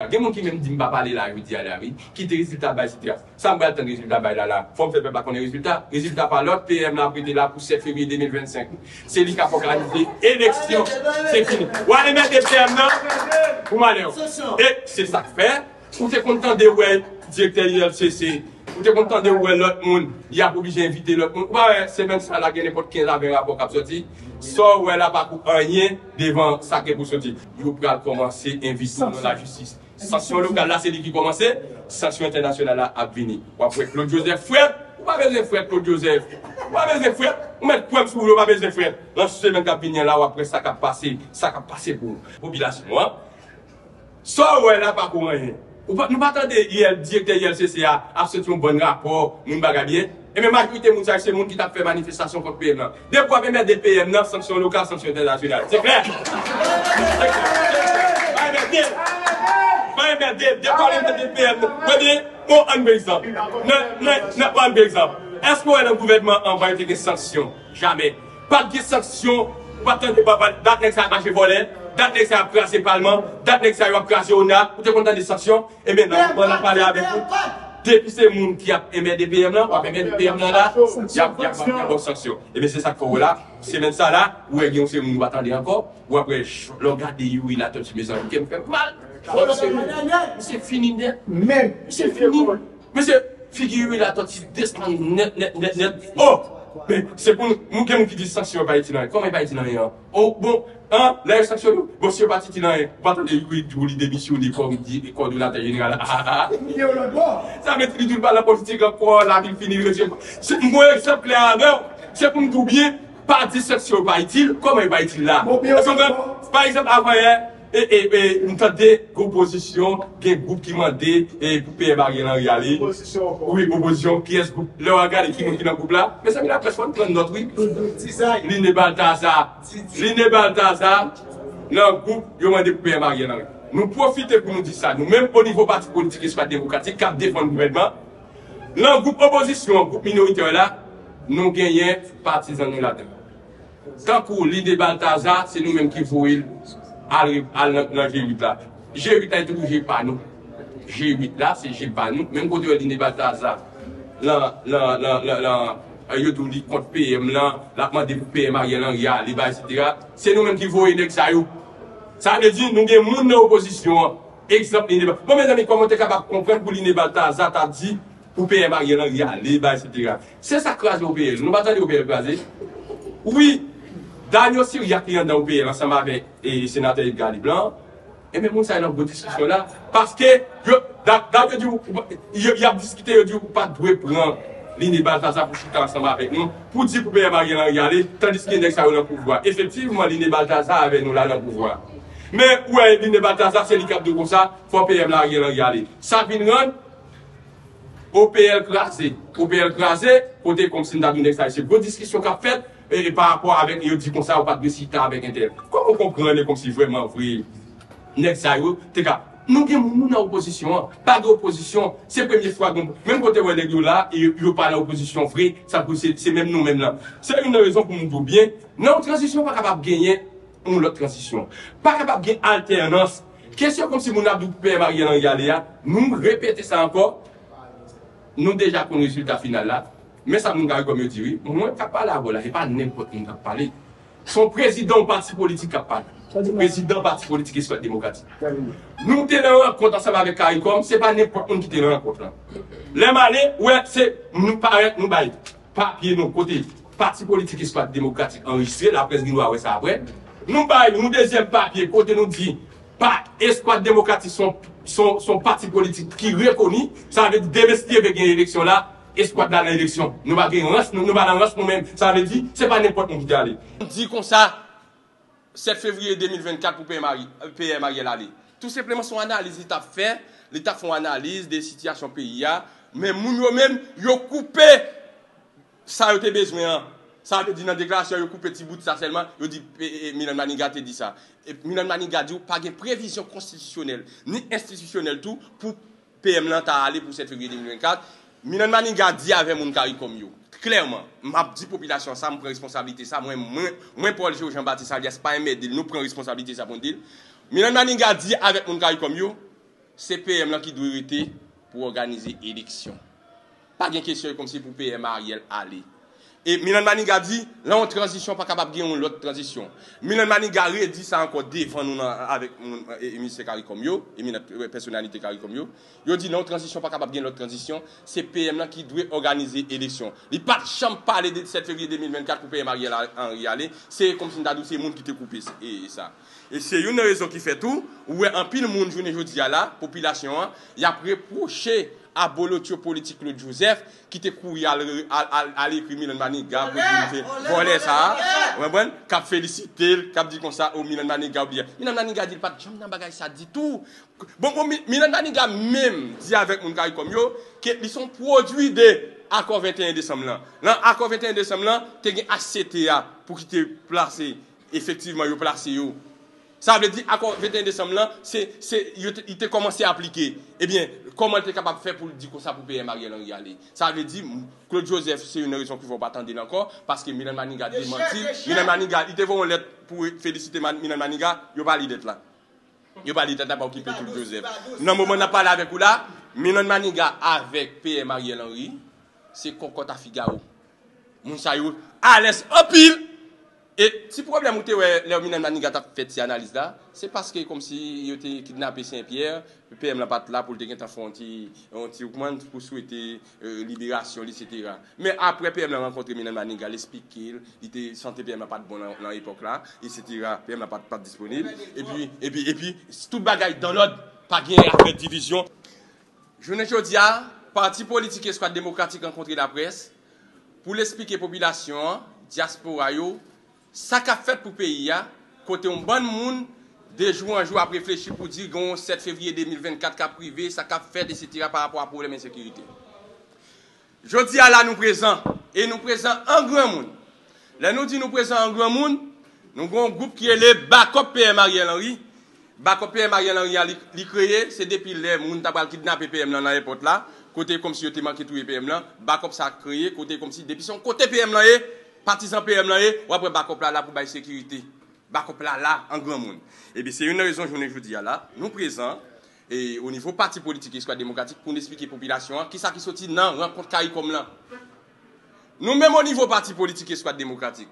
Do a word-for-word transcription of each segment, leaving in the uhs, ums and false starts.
Il y a des gens qui même disent pas parler là, je dis à la rue, qui te résultat bas c'est ça me va attendre résultat bas là là. Faut me faire pas qu'on ait résultat, résultat par l'autre P M l'a prêté là pour sept février deux mille vingt-cinq. C'est lui qui a organisé élection. C'est fini. Ou aller mettre des P M là pour m'aller. Et c'est ça que fait. Vous êtes content de ouais directeur I L C C. Vous êtes content de ouais l'autre monde, il a obligé inviter l'autre monde. Ouais, c'est même ça la gagne n'importe quinze avec rapport qui sorti. Soit ouais là pas rien devant ça que pour sortir. Vous pouvez commencer inviter dans la justice. Sanction locale là, c'est lui qui commence, sanction internationale là a fini. Ou après Claude Joseph, frère, ou pas besoin frère Claude Joseph, ou pas besoin frère, ou mettre point sur vous, ou pas besoin frère. Dans ce semaine qui a fini là, ou après ça qui a passé, ça qui a passé pour la population. Soit ouais là, pas pour rien. Nous ne pouvons pas attendre le directeur I L C C à ce un bon rapport, nous ne pouvons pas bien. Et même la majorité c'est les gens qui ont fait manifestation contre le P M. Dès qu'on va mettre des P M, sanction locale, sanction internationale. C'est clair? Est-ce qu'on a un gouvernement en va des sanctions? Jamais. Pas de sanctions, pas de pas date que ça a marché voler, date que ça a crassé Parlement, date que ça a crassé O N A, vous êtes content des sanctions? Et maintenant, on va parler avec vous. Depuis ces gens qui ont émis des P M là, on a émis des P M là, il y a des sanctions. Et bien c'est ça qu'il faut là, c'est même ça là, où il y a des gens qui vont attendre encore, ou après, le gars dit oui, il a tout de mes amis qui me fait mal. C'est fini net. Même. C'est fini. Monsieur, figurez la tortue descend net, net, net, net. Oh! Mais c'est pour nous qui disent sanction pas été dans rien. Comment il pas été dans rien? Oh bon, hein? Là, sanction, monsieur pas été dans rien. Pas tant de lui, il démission, il dit, coordonnateur général. Ah ah ah. Ça maîtrise du bal la politique encore, la ville finit. C'est un bon exemple à l'heure. C'est pour nous tout bien. Pas de sanction pas été. Comment il pas été là? Par exemple, avant hier. Et, et, et, nous avons des propositions, des groupes qui m'ont dit, et pour Pierre-Marie-Lenri aller. Oui, proposition, qui est ce groupe? Le regard qui est dans le groupe là. Mais ça, il a presque prendre notre oui. Linde Baltazar. Linde Baltazar. Dans le groupe, il m'a dit pour Pierre-Marie-Lenri. Nous profitons pour nous dire ça. Nous, même au niveau parti politique et social démocratique, qui défend le gouvernement. Dans le groupe opposition, le groupe minoritaire là, nous gagnons partisans nous là-dedans. Tant que Linde Baltazar, c'est nous-mêmes qui voulons. À G huit là. G huit là est toujours G pas nous. G huit là, c'est G pas nous. Même quand on dit Baltazar, là, là, là, là, là, yo tout dit contre P M là, la demande pour P M Ariel Henry, et cetera. C'est nous-mêmes qui voyons les ça. Ça veut dire nous avons des gens dans l'opposition. Exemple, bon, mes amis, comment tu es capable de comprendre pour Linde Baltazar, tu as dit pour P M Ariel Henry, et cetera. C'est ça qui crase au P M. Nous ne sommes pas au P M craser. Oui. Daniel Syria qui est dans le pays ensemble avec le sénateur Edgar Leblanc, et même ça a une bonne discussion là, parce que il a discuté, il a dit qu'on ne peut pas prendre Linde Baltazar pour chuter ensemble avec nous, pour dire pour payer Marie aller, tandis qu'il y a dans le pouvoir. Effectivement, Linde Baltazar avec nous là dans le pouvoir. Mais ouais, Linde Baltazar, c'est le cap de comme ça, il faut payer Marie aller. Ça vient rendre O P L classé. O P L classé, côté comme si nous avons une bonne discussion qu'a faite. Et par rapport avec, il dit comme ça, ou pas de cita avec Intel. Comment comprendre comme si vraiment vrai? Next ça, t'es qu'à. Nous sommes en opposition, pas d'opposition. C'est la première fois que même quand vous êtes là, il n'y a pas d'opposition vraie, c'est même nous-mêmes là. C'est une raison pour nous dire bien. Non, transition pas capable de gagner, on l'autre transition. Pas capable de gagner alternance. Question comme si nous avons P M Ariel Henry, nous répétons ça encore. Nous déjà pour le résultat final là. Mais ça, nous avons comme dit, oui, moi, je parle à voilà, et pas n'importe qui a parlé. Son président parti politique a parlé. Président parti politique et soit démocratique. Nous sommes en rencontre ensemble avec CARICOM, ce n'est pas n'importe qui qui est en rencontre. Les malais, ouais, c'est nous parler, nous bailler. Papier, nous, côté, parti politique et soit démocratique enregistré, la presse nous a ouais ça après. Nous baillons, nous deuxième papier, côté nous dit, pas escouade démocratique, son, son, son parti politique qui reconnaît, ça veut dire dévestir avec une élection là. Espoir dans l'élection. Nous ne sommes pas dans nous-mêmes. Ça veut dire, ce n'est pas n'importe qui d'aller. On dit comme ça, sept février deux mille vingt-quatre pour P M Ariel aller. Tout simplement, son analyse, l'État fait, l'État fait une analyse des situations pays. Mais nous-mêmes, ils ont coupé ça, ils ont besoin. Ça veut dire, dans la déclaration, ils ont coupé petit bout de ça seulement. Ils ont dit, Milan Manigat a dit ça. Milan Manigat dit, pas de prévision constitutionnelle, ni institutionnelle, tout, pour P M l'État aller pour sept février deux mille vingt-quatre. Milan Manigat dit avec mon CARICOM yo. Clairement, m'a dit population ça, me prend responsabilité ça, moi moi moi Paul Jean-Baptiste Alias pas un nous prend responsabilité ça pour dire. Milan Manigat dit avec mon CARICOM yo, C P M là qui doit être pour organiser élection. Pas de question comme si pour P M Ariel aller. Et Milan Manigat dit, là on transition, pas capable de gagner une autre transition. Milan Manigat dit ça encore devant nous avec ministre CARICOM yo, personnalité CARICOM yo. Il dit non transition, pas capable de gagner l'autre transition. C'est P M là qui doit organiser l'élection. Il n'y a pas de chambre parler de sept février deux mille vingt-quatre pour P M Ariel Henry aller. C'est comme si nous c'est monde qui te coupé et ça. Et c'est une raison qui fait tout. Où en pile monde journée aujourd'hui à la population, il a reproché à Bolotio politique Claude Joseph qui te couille à l'écrit Milan Manigat voler ça qui a félicité qui a dit comme ça au Milan Manigat Milan Manigat dit pas de jambes dans bagage ça dit tout bon Milan Manigat même dit avec mon gars comme yo qu'ils sont produits de accord vingt et un décembre là là accord vingt et un décembre là tu as A C T A pour qui te placer effectivement yo placer yo. Ça veut dire qu'accord vingt et un décembre, il a commencé à appliquer. Eh bien, comment tu es capable de faire pour dire ça pour P M Ariel Henry? Ça veut dire que Claude Joseph, c'est une raison qu'il ne faut pas attendre encore, parce que Milan Manigat a démenti. Milan Manigat, il te voit une lettre pour féliciter Milan Manigat, il n'y a pas d'être là. Il n'y a pas d'être là pour occuper Claude Joseph. Dans le moment où on a parlé avec vous là, Milan Manigat avec P M Ariel Henry, c'est Cocota Figaro. Mounsaïou, à l'aise, en pile. Et si le problème est que Milan Manigat a fait cette analyse là, c'est parce que comme si il était kidnappé Saint-Pierre, le P M n'a pas là pour le dégainer un petit augment pour souhaiter libération, et cetera. Mais après P M a rencontré Milan Manigat, l'expliquer, il était santé P M n'a pas de bon dans l'époque là, et cetera. P M n'a pas pas disponible. Et puis et puis et puis tout bagaille dans l'ordre, pas gain après division. Je ne dis pas parti politique et squad démocratique rencontré la presse pour l'expliquer population diaspora yo. Ça qu'a fait pour le pays, côté un bon monde, de jour en jour, à réfléchir pour dire que sept février deux mille vingt-quatre, qu'a privé, ça qu'a fait, et cetera par rapport à problème d'insécurité. Je dis à la nous présents, et nous présents en grand monde. Là, nous disons nous présents en grand monde, nous avons un groupe qui est le backup P M Ariel Henry. Backup P M Ariel Henry a créé, c'est depuis les gens qui ont kidnappé P M dans l'aéroport là, côté comme si on était manqué tout P M là, backup ça a créé, côté comme si, depuis son côté P M là, partisan P M là, ou après backup là pour la sécurité. Backup là là en grand monde. Et bien c'est une raison que je vous dis là, nous présents et au niveau parti politique et squad démocratique pour nous expliquer la population qui ça qui sorti dans rencontre CARICOM là. Nous même au niveau parti politique et squad démocratique.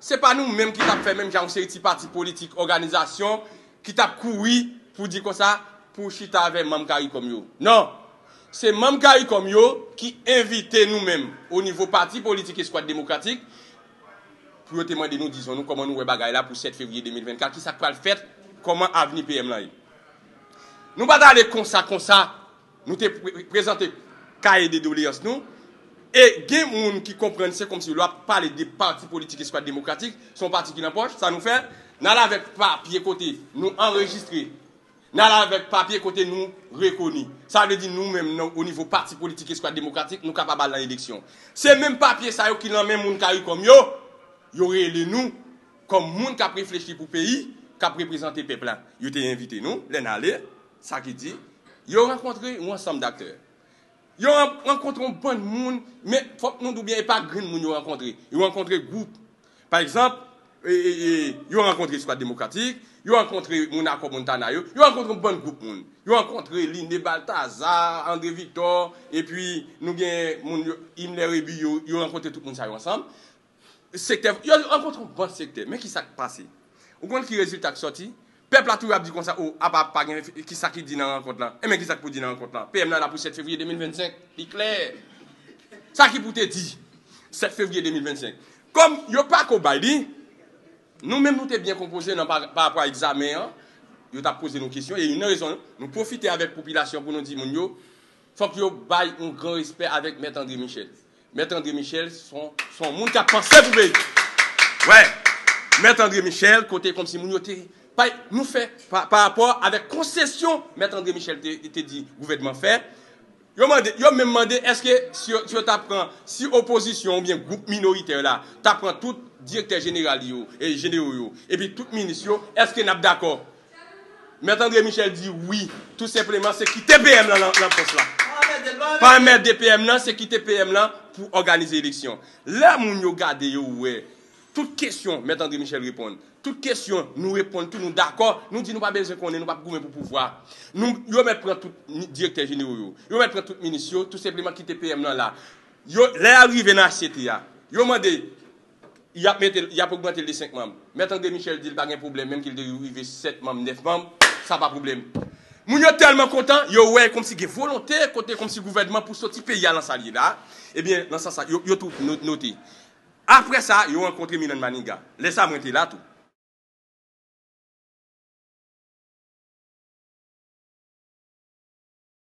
C'est pas nous même qui t'a fait même genre série parti politique organisation qui t'a couru pour dire comme ça pour chita avec même CARICOM yo. Non. C'est même CARICOM yo qui invite nous-mêmes au niveau parti politique et squad démocratique pour demander nous, disons nous, comment nous voyons les là pour sept février deux mille vingt-quatre, qui ça peut le faire, comment avenir P M là. Nous ne pouvons pas aller comme ça, comme ça, nous te présenter cahier de doléances nous, et il y a des gens qui comprennent, c'est comme si on parlait des partis politiques et squad démocratique, son parti qui l'empoche, ça nous fait, nous allons avec papier côté, nous enregistrer. Nous allons avec papier côté nous reconnu. Ça veut dire nous-mêmes, nous, au niveau parti politique et squad démocratique, nous sommes capables de l'élection. C'est même papier ça qui l'en même moun kari comme yo, yo réélé nous, comme moun qui a réfléchi pour le pays, qui a représenté le peuple. Yo te invité nous, l'en aller, ça qui dit, yo rencontré un ensemble d'acteurs. Yo rencontré un bon monde, mais faut que nous n'oublions pas grand monde yo rencontré. Yo rencontré groupe. Par exemple, yo rencontré squad démocratique. Yo rencontré Mouna Ko Montana, yo rencontré un bon groupe moun. Yo rencontré Linde Baltazar, André Victor et puis nous gen moun Imlerébiyo, yo rencontré tout moun ça ensemble. Secteur, yo rencontré un bon secteur, mais qui ça passé? Ou compte qui résultat qui sorti? Peuple a tout a dit comme ça, oh, a pas pas qui ça qui dit dans rencontre là. Et mais qui ça pour dire dans rencontre là? P M là pour sept février deux mille vingt-cinq, c'est clair. Ça qui pour te dire sept février deux mille vingt-cinq. Comme yo pas ko baili nous-mêmes, nous sommes bien composés par rapport à l'examen. Nous avons posé nos questions. Et une raison, nous profiter avec la population pour nous dire qu'il faut que nous ayons un grand respect avec M. André Michel. M. André Michel, son monde qui a pensé pour lui. Oui. M. André Michel, côté comme si nous nous fait par rapport avec concession, M. André Michel était dit gouvernement fait. Yo me demandé est-ce que si tu apprends si opposition ou bien groupe minoritaire là, tu apprends tout directeur général et généraux et puis tout ministre, est-ce que nous sommes d'accord? M. André Michel dit oui, tout simplement c'est quitter P M là dans la poste là. Pas mettre des P M là, c'est quitter P M là pour organiser l'élection. Là mon yo gade yo ouais, Toutes questions, M. André Michel répond. Toutes questions, nous répondons, tout nous d'accord. Nous disons, nous pas besoin qu'on ait, nous pas goumer pour pouvoir. Nous, yo met prendre tout directeur généraux, yo met prendre tout ministre, tout simplement quitter P M là là. Yo, là arrivé dans la société, yo demandé, il a mettre, il a augmenté les cinq membres. M. André Michel dit, il pas de problème, même qu'il arrive sept membres, neuf membres, ça pas de problème. Moun yo tellement content, yo ouais comme si ge volonté côté comme si gouvernement pour sortir pays à l'ensalier là. Eh bien, dans ça ça yo tout noté. Après ça, yo rencontré Milan Manigat. Laissez-moi monter là tout.